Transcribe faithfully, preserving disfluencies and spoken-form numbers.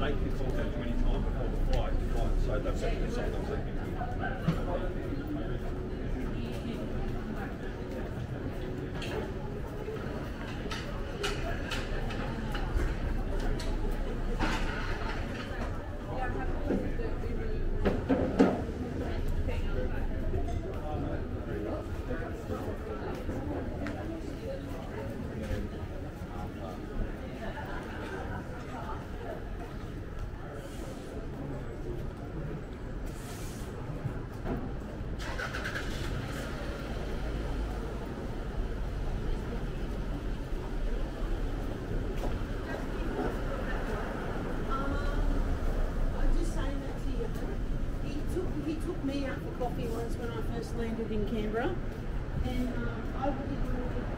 date this all happened any time before the flight, so that's actually something that me out for coffee once when I first landed in Canberra, and um, I really